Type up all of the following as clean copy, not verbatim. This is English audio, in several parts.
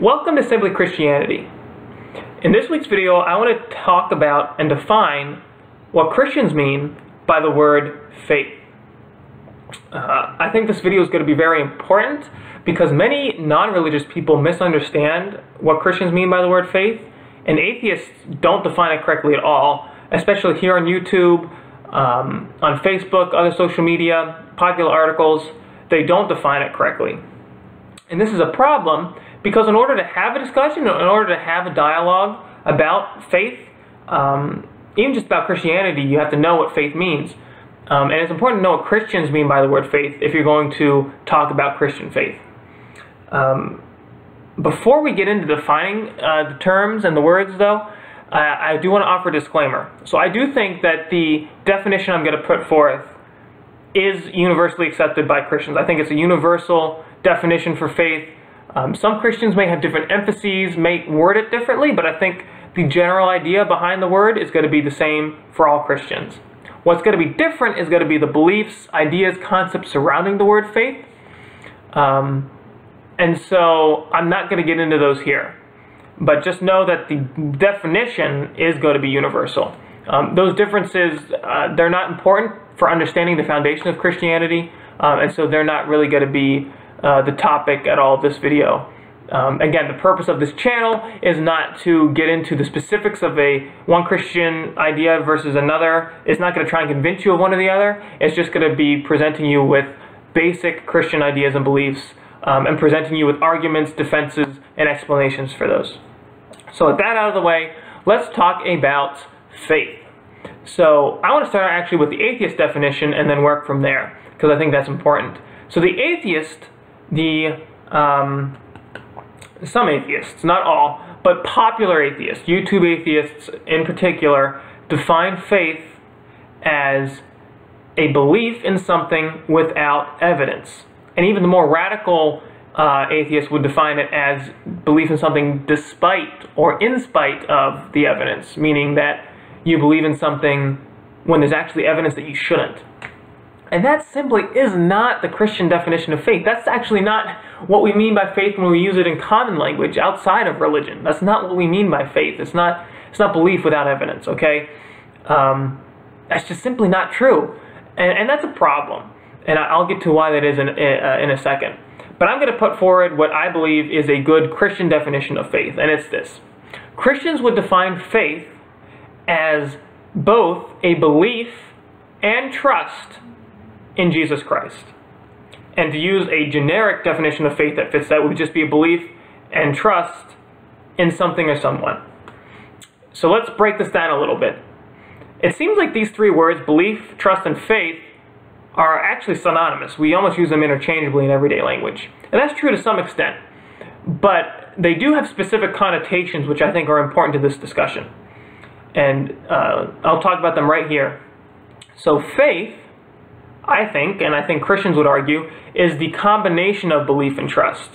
Welcome to Simply Christianity. In this week's video, I want to talk about and define what Christians mean by the word faith. I think this video is going to be very important because many non-religious people misunderstand what Christians mean by the word faith, and atheists don't define it correctly at all, especially here on YouTube, on Facebook, other social media, popular articles. They don't define it correctly. And this is a problem because in order to have a discussion, in order to have a dialogue about faith, even just about Christianity, you have to know what faith means. And it's important to know what Christians mean by the word faith if you're going to talk about Christian faith. Before we get into defining the terms and the words, though, I do want to offer a disclaimer. So I do think that the definition I'm going to put forth is universally accepted by Christians. I think it's a universal definition for faith. Some Christians may have different emphases, may word it differently, but I think the general idea behind the word is going to be the same for all Christians. What's going to be different is going to be the beliefs, ideas, concepts surrounding the word faith. And so I'm not going to get into those here. But just know that the definition is going to be universal. Those differences, they're not important for understanding the foundation of Christianity, and so they're not really going to be the topic at all of this video. Again, the purpose of this channel is not to get into the specifics of one Christian idea versus another. It's not going to try and convince you of one or the other. It's just going to be presenting you with basic Christian ideas and beliefs, and presenting you with arguments, defenses, and explanations for those. So with that out of the way, let's talk about faith. So I want to start actually with the atheist definition and then work from there, because I think that's important. So the atheist, some atheists, not all, but popular atheists, YouTube atheists in particular, define faith as a belief in something without evidence. And even the more radical atheists would define it as belief in something despite or in spite of the evidence, meaning that you believe in something when there's actually evidence that you shouldn't. And that simply is not the Christian definition of faith. That's actually not what we mean by faith when we use it in common language outside of religion. That's not what we mean by faith. It's not belief without evidence, okay? That's just simply not true. And that's a problem. And I'll get to why that is in a second. But I'm going to put forward what I believe is a good Christian definition of faith, and it's this. Christians would define faith as both a belief and trust in Jesus Christ. And to use a generic definition of faith that fits that would just be a belief and trust in something or someone. So let's break this down a little bit. It seems like these three words, belief, trust, and faith, are actually synonymous. We almost use them interchangeably in everyday language. And that's true to some extent. But they do have specific connotations which I think are important to this discussion. And I'll talk about them right here. So faith, I think, and I think Christians would argue, is the combination of belief and trust.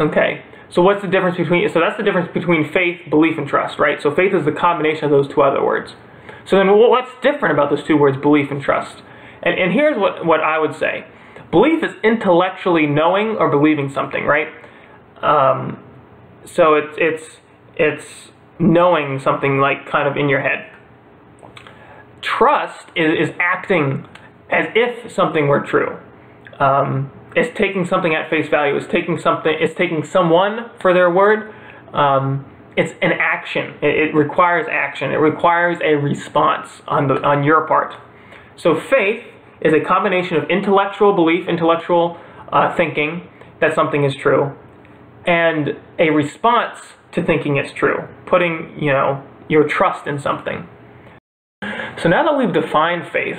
Okay, so what's the difference between, so that's the difference between faith, belief, and trust, right? So faith is the combination of those two other words. So then what's different about those two words, belief and trust? And here's what I would say. Belief is intellectually knowing or believing something, right? So it's knowing something like kind of in your head. Trust is acting as if something were true. It's taking something at face value. It's taking someone for their word. It's an action. It requires action. It requires a response on your part. So faith is a combination of intellectual belief, intellectual thinking that something is true, and a response to thinking it's true, putting, you know, your trust in something. So now that we've defined faith,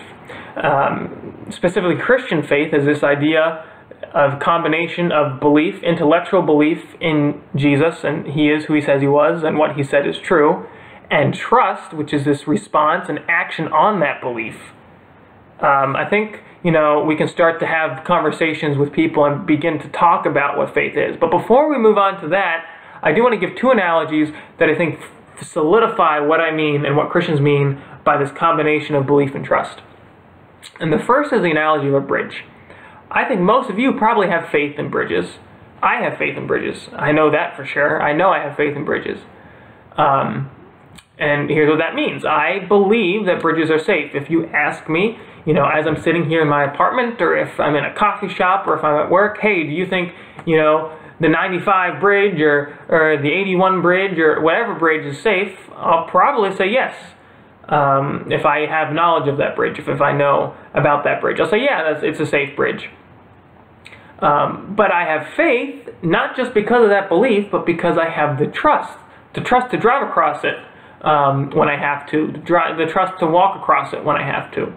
specifically Christian faith is this idea of combination of belief, intellectual belief in Jesus, and he is who he says he was, and what he said is true, and trust, which is this response and action on that belief. I think, you know, we can start to have conversations with people and begin to talk about what faith is. But before we move on to that, I do want to give two analogies that I think solidify what I mean and what Christians mean by this combination of belief and trust. And the first is the analogy of a bridge. I think most of you probably have faith in bridges. I have faith in bridges. I know that for sure. I know I have faith in bridges. And here's what that means. I believe that bridges are safe. If you ask me, you know, as I'm sitting here in my apartment, or if I'm in a coffee shop, or if I'm at work, hey, do you think, you know, the 95 bridge or the 81 bridge or whatever bridge is safe? I'll probably say yes. If I have knowledge of that bridge, if I know about that bridge, I'll say, yeah, it's a safe bridge. But I have faith, not just because of that belief, but because I have the trust to drive across it when I have to, the trust to walk across it when I have to.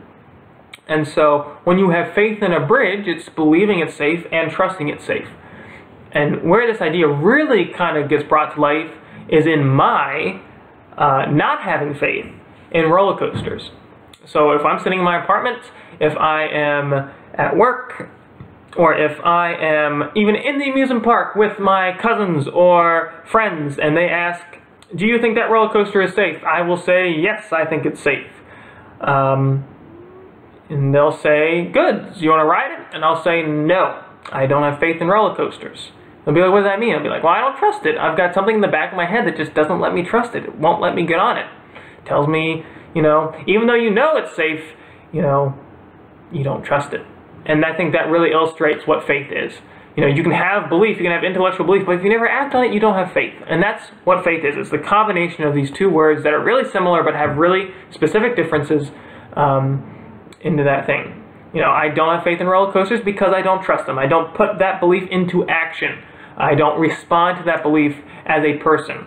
And so when you have faith in a bridge, it's believing it's safe and trusting it's safe. And where this idea really kind of gets brought to life is in my not having faith in roller coasters. So if I'm sitting in my apartment, if I am at work, or if I am even in the amusement park with my cousins or friends, and they ask, do you think that roller coaster is safe? I will say, yes, I think it's safe. And they'll say, good, do you want to ride it? And I'll say, no, I don't have faith in roller coasters. They'll be like, what does that mean? I'll be like, well, I don't trust it. I've got something in the back of my head that just doesn't let me trust it. It won't let me get on it. It tells me, you know, even though you know it's safe, you know, you don't trust it. And I think that really illustrates what faith is. You know, you can have belief, you can have intellectual belief, but if you never act on it, you don't have faith. And that's what faith is. It's the combination of these two words that are really similar but have really specific differences into that thing. You know, I don't have faith in roller coasters because I don't trust them. I don't put that belief into action. I don't respond to that belief as a person.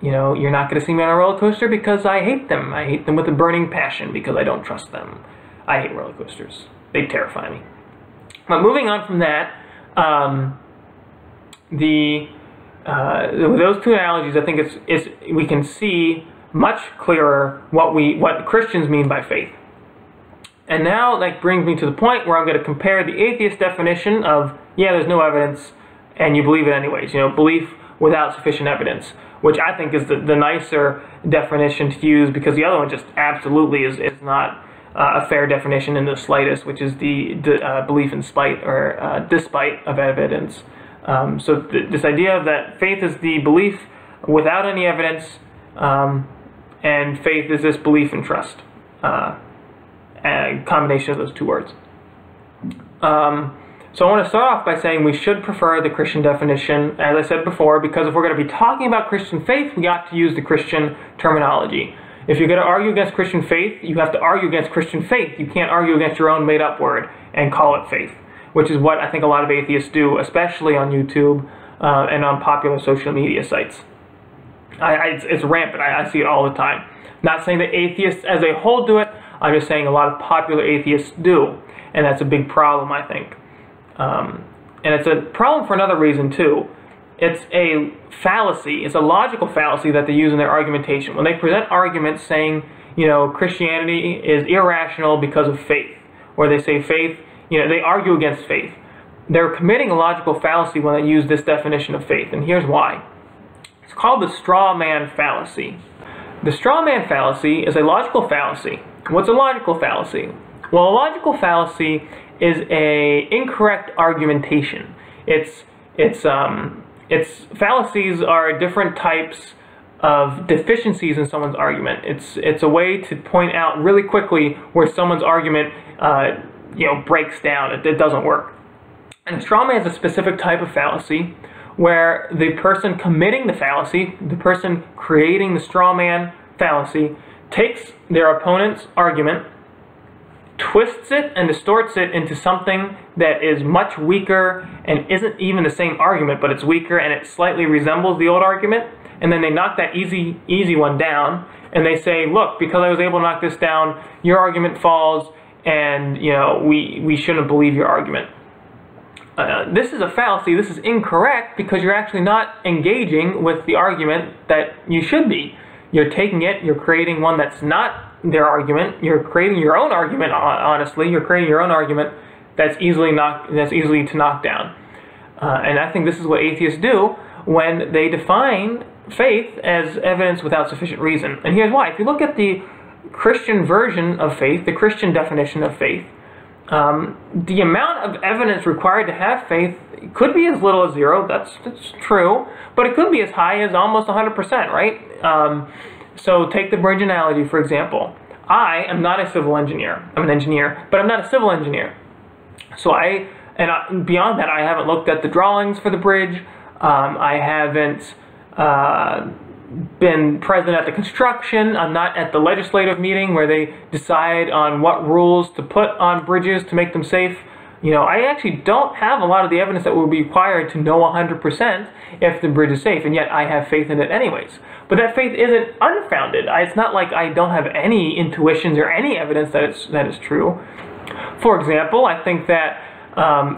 You know, you're not going to see me on a roller coaster because I hate them. I hate them with a burning passion because I don't trust them. I hate roller coasters. They terrify me. But moving on from that, those two analogies, I think it's we can see much clearer what Christians mean by faith. And now that brings me to the point where I'm going to compare the atheist definition of, yeah, there's no evidence, and you believe it anyways. You know, belief without sufficient evidence, which I think is the nicer definition to use, because the other one just absolutely is not a fair definition in the slightest, which is the belief in spite or despite of evidence. So this idea of that faith is the belief without any evidence, and faith is this belief and trust, a combination of those two words. So I want to start off by saying we should prefer the Christian definition, as I said before, because if we're going to be talking about Christian faith, we got to use the Christian terminology. If you're going to argue against Christian faith, you have to argue against Christian faith. You can't argue against your own made-up word and call it faith, which is what I think a lot of atheists do, especially on YouTube and on popular social media sites. It's rampant. I see it all the time. Not saying that atheists as a whole do it. I'm just saying a lot of popular atheists do, and that's a big problem, I think. And it's a problem for another reason, too. It's a fallacy, it's a logical fallacy that they use in their argumentation. When they present arguments saying, you know, Christianity is irrational because of faith, or they say faith, you know, they argue against faith. They're committing a logical fallacy when they use this definition of faith, and here's why. It's called the straw man fallacy. The straw man fallacy is a logical fallacy. What's a logical fallacy? Well, a logical fallacy is a incorrect argumentation. It's fallacies are different types of deficiencies in someone's argument. It's a way to point out really quickly where someone's argument, you know, breaks down. It doesn't work. And a straw man is a specific type of fallacy where the person committing the fallacy, the person creating the straw man fallacy, takes their opponent's argument, twists it and distorts it into something that is much weaker and isn't even the same argument, but it's weaker and it slightly resembles the old argument, and then they knock that easy one down, and they say, look, because I was able to knock this down, your argument falls, and, you know, we shouldn't believe your argument. This is a fallacy, this is incorrect, because you're actually not engaging with the argument that you should be. You're taking it, you're creating one that's not their argument, you're creating your own argument, honestly, you're creating your own argument that's easily to knock down. And I think this is what atheists do when they define faith as evidence without sufficient reason. And here's why. If you look at the Christian version of faith, the Christian definition of faith, The amount of evidence required to have faith could be as little as zero, that's true, but it could be as high as almost 100%, right? So take the bridge analogy, for example. I am not a civil engineer. I'm an engineer, but I'm not a civil engineer. So beyond that, I haven't looked at the drawings for the bridge. I haven't been present at the construction. I'm not at the legislative meeting where they decide on what rules to put on bridges to make them safe. You know, I actually don't have a lot of the evidence that would be required to know 100% if the bridge is safe, and yet I have faith in it anyways. But that faith isn't unfounded. It's not like I don't have any intuitions or any evidence that it's true. For example, I think that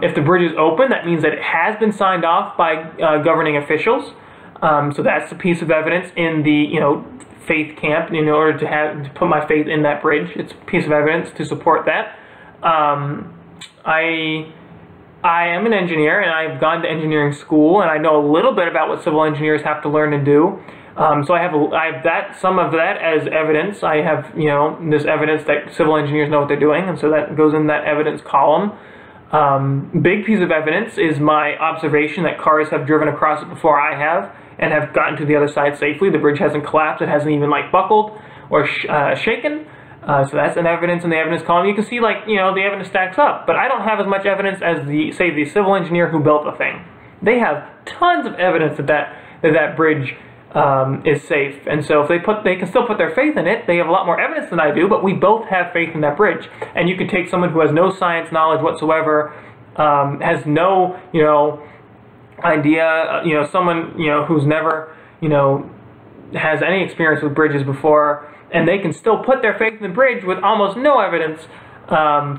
if the bridge is open, that means that it has been signed off by governing officials. So that's a piece of evidence in the, faith camp. In order to put my faith in that bridge, it's a piece of evidence to support that. I am an engineer, and I've gone to engineering school, and I know a little bit about what civil engineers have to learn and do. So I have that, some of that as evidence. I have, this evidence that civil engineers know what they're doing, and so that goes in that evidence column. Big piece of evidence is my observation that cars have driven across it before I have and have gotten to the other side safely. The bridge hasn't collapsed. It hasn't even buckled or shaken. So that's an evidence in the evidence column. You can see the evidence stacks up, but I don't have as much evidence as the civil engineer who built the thing. They have tons of evidence that bridge is safe, and so if they can still put their faith in it. They have a lot more evidence than I do, but we both have faith in that bridge. And you could take someone who has no science knowledge whatsoever, has no idea, someone who's never has any experience with bridges before, and they can still put their faith in the bridge with almost no evidence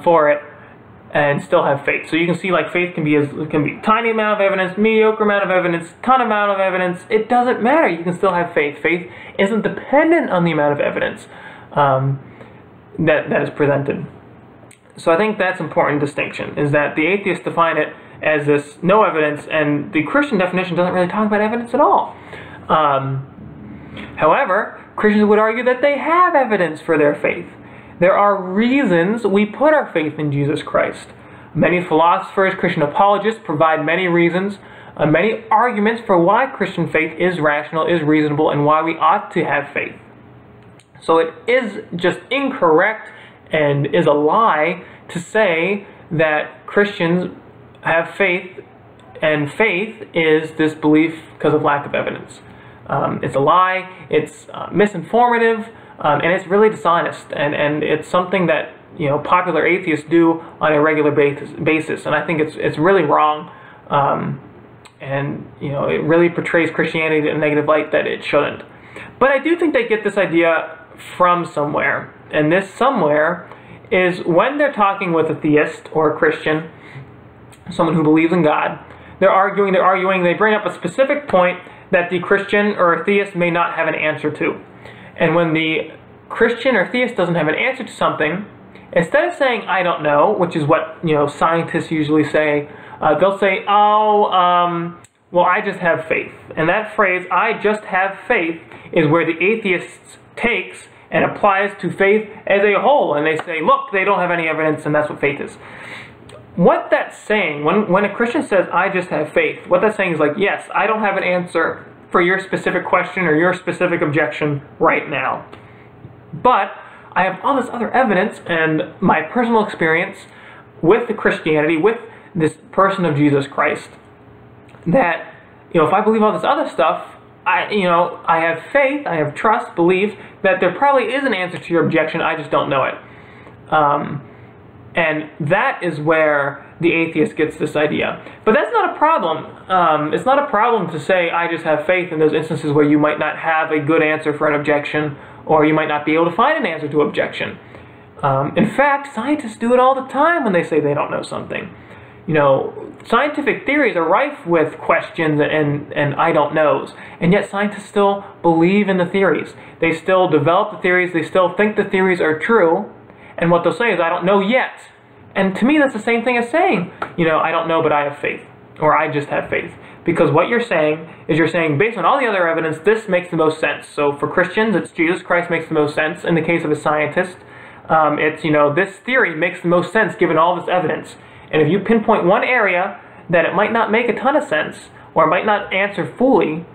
for it, and still have faith. So you can see, faith can be tiny amount of evidence, mediocre amount of evidence, ton amount of evidence. It doesn't matter. You can still have faith. Faith isn't dependent on the amount of evidence that is presented. So I think that's an important distinction, is that the atheists define it as this no evidence, and the Christian definition doesn't really talk about evidence at all. However, Christians would argue that they have evidence for their faith. There are reasons we put our faith in Jesus Christ. Many philosophers, Christian apologists provide many reasons, many arguments for why Christian faith is rational, is reasonable, and why we ought to have faith. So it is just incorrect and is a lie to say that Christians have faith and faith is this belief because of lack of evidence. It's a lie, it's misinformative, and it's really dishonest, and it's something that popular atheists do on a regular basis, and I think it's really wrong, and it really portrays Christianity in a negative light that it shouldn't. But I do think they get this idea from somewhere, and this somewhere is when they're talking with a theist or a Christian, someone who believes in God. They're arguing, they bring up a specific point that the Christian or theist may not have an answer to. And when the Christian or theist doesn't have an answer to something, instead of saying, I don't know, which is what, scientists usually say, they'll say, well, I just have faith. And that phrase, I just have faith, is where the atheist takes and applies to faith as a whole. And they say, look, they don't have any evidence, and that's what faith is. What that's saying, when a Christian says, I just have faith, what that's saying is yes, I don't have an answer for your specific question or your specific objection right now. But I have all this other evidence and my personal experience with the Christianity, with this person of Jesus Christ, that, if I believe all this other stuff, I have faith, I have trust, belief, that there probably is an answer to your objection, I just don't know it. And that is where the atheist gets this idea. But that's not a problem. It's not a problem to say, I just have faith in those instances where you might not have a good answer for an objection, or you might not be able to find an answer to objection. In fact, scientists do it all the time when they say they don't know something. Scientific theories are rife with questions and I don't knows, and yet scientists still believe in the theories. They still develop the theories, they still think the theories are true, and what they'll say is, I don't know yet. And to me, that's the same thing as saying, I don't know, but I have faith, or I just have faith. Because what you're saying is based on all the other evidence, this makes the most sense. So for Christians, it's Jesus Christ makes the most sense. In the case of a scientist, It's, you know, this theory makes the most sense given all this evidence. And if you pinpoint one area that it might not make a ton of sense, or it might not answer fully,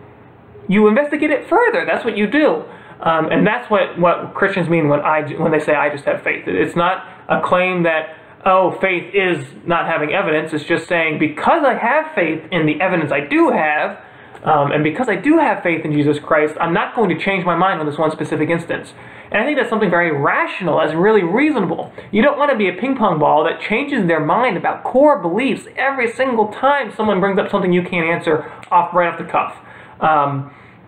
you investigate it further. That's what you do. And that's what Christians mean when they say, I just have faith. It's not a claim that, oh, faith is not having evidence. It's just saying, because I have faith in the evidence I do have, and because I do have faith in Jesus Christ, I'm not going to change my mind on this one specific instance. And I think that's something very rational, that's really reasonable. You don't want to be a ping pong ball that changes their mind about core beliefs every single time someone brings up something you can't answer right off the cuff.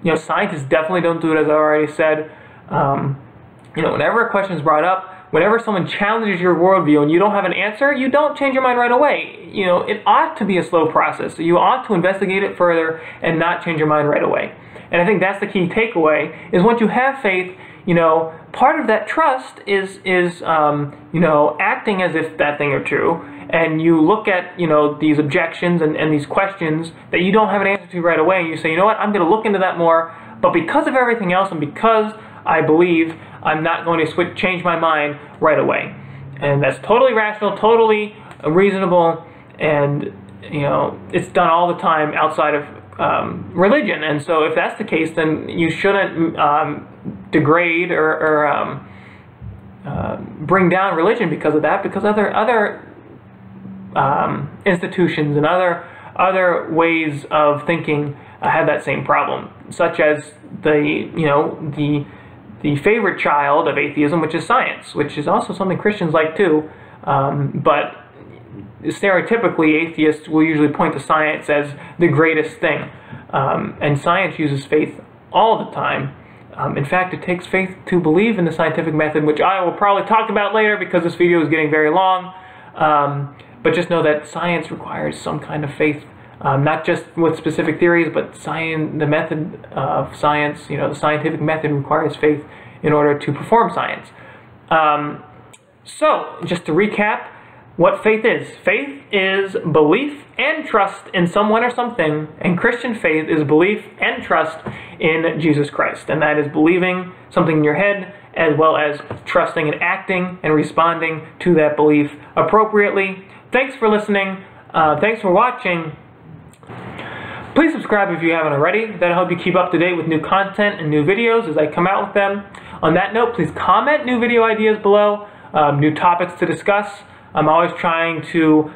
You know, scientists definitely don't do it, as I already said. You know, whenever a question is brought up, whenever someone challenges your worldview and you don't have an answer, you don't change your mind right away. You know, it ought to be a slow process. You ought to investigate it further and not change your mind right away. And I think that's the key takeaway, is once you have faith, you know, part of that trust is you know, acting as if that thing are true. And you look at, you know, these objections and these questions that you don't have an answer to right away. And you say, you know what, I'm going to look into that more. But because of everything else and because I believe, I'm not going to change my mind right away. And that's totally rational, totally reasonable. And, you know, it's done all the time outside of religion. And so if that's the case, then you shouldn't degrade or bring down religion because of that, because other institutions and other ways of thinking have that same problem, such as the favorite child of atheism, which is science, which is also something Christians like too. But stereotypically, atheists will usually point to science as the greatest thing, and science uses faith all the time. In fact, it takes faith to believe in the scientific method, which I will probably talk about later because this video is getting very long. But just know that science requires some kind of faith, not just with specific theories, but the method of science, you know, the scientific method requires faith in order to perform science. So, just to recap what faith is. Faith is belief and trust in someone or something, and Christian faith is belief and trust in Jesus Christ. And that is believing something in your head, as well as trusting and acting and responding to that belief appropriately. Thanks for listening. Thanks for watching. Please subscribe if you haven't already. That'll help you keep up to date with new content and new videos as I come out with them. On that note, please comment new video ideas below, new topics to discuss. I'm always trying to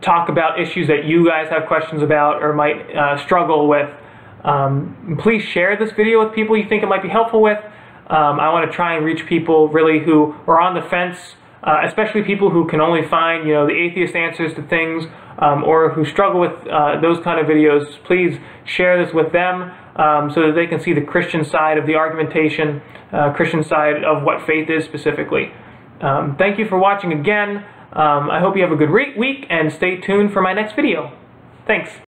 talk about issues that you guys have questions about or might struggle with. Please share this video with people you think it might be helpful with. I want to try and reach people really who are on the fence, especially people who can only find, you know, the atheist answers to things, or who struggle with those kind of videos. Please share this with them so that they can see the Christian side of the argumentation, Christian side of what faith is specifically. Thank you for watching again. I hope you have a good week and stay tuned for my next video. Thanks.